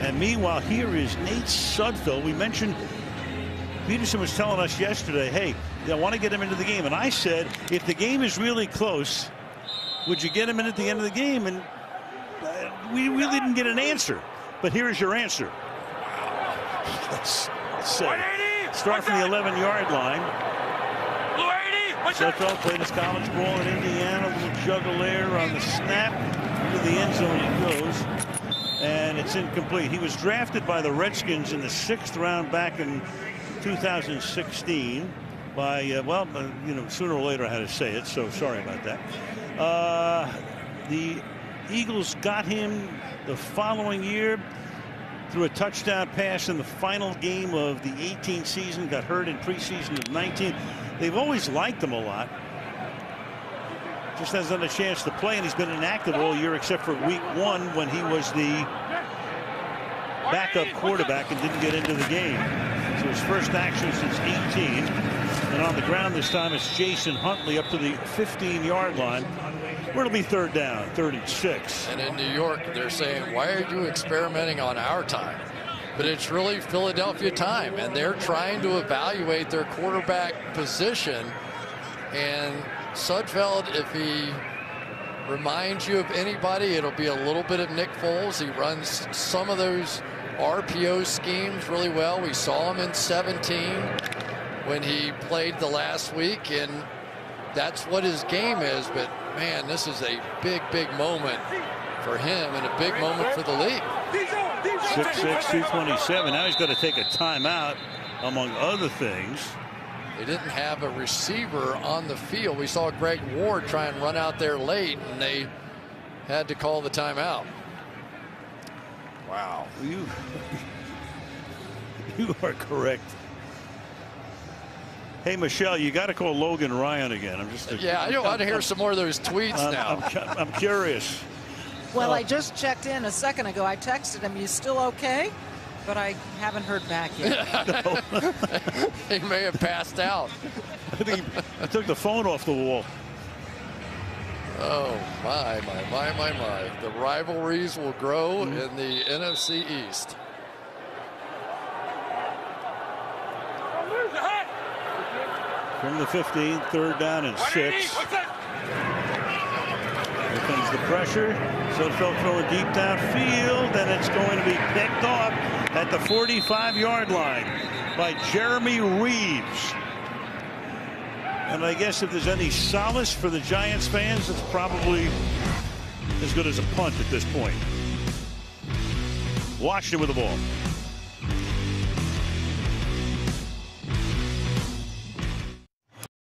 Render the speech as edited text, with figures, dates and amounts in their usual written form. And meanwhile, here is Nate Sudfeld. We mentioned Peterson was telling us yesterday, hey, I want to get him into the game. And I said, if the game is really close, would you get him in at the end of the game? And we really didn't get an answer. But here is your answer. Start from the 11-yard line. Blue 80. Sudfeld played his college ball in Indiana. A little juggler on the snap. Into the end zone he goes. And it's incomplete. He was drafted by the Redskins in the 6th round back in 2016. By, you know, sooner or later I had to say it, so sorry about that. The Eagles got him the following year through a touchdown pass in the final game of the 18 season. Got hurt in preseason of 19. They've always liked him a lot. Just hasn't had a chance to play, and he's been inactive all year except for week 1 when he was the backup quarterback and didn't get into the game. So his first action since 18. And on the ground this time it's Jason Huntley up to the 15-yard line. Where it'll be third down, 36. And in New York, they're saying, why are you experimenting on our time? But it's really Philadelphia time, and they're trying to evaluate their quarterback position. And Sudfeld, if he reminds you of anybody, it'll be a little bit of Nick Foles. He runs some of those RPO schemes really well. We saw him in 17 when he played the last week, and that's what his game is. But man, this is a big, big moment for him and a big moment for the league. 6'6", 227. Now he's got to take a timeout, among other things. They didn't have a receiver on the field. We saw Greg Ward try and run out there late, and they had to call the timeout. Wow. You are correct. Hey, Michelle, you got to call Logan Ryan again. I want to hear some more of those tweets now. I'm curious. Well, I just checked in a second ago. I texted him, you still okay? But I haven't heard back yet. He may have passed out. I think he took the phone off the wall. Oh, my, my, my, my, my. The rivalries will grow in the NFC East. From the 15, third down and 6. Here comes the pressure. Sudfeld throw a deep downfield, and it's going to be picked off at the 45-yard line by Jeremy Reeves. And I guess if there's any solace for the Giants fans, it's probably as good as a punt at this point. Washington with the ball.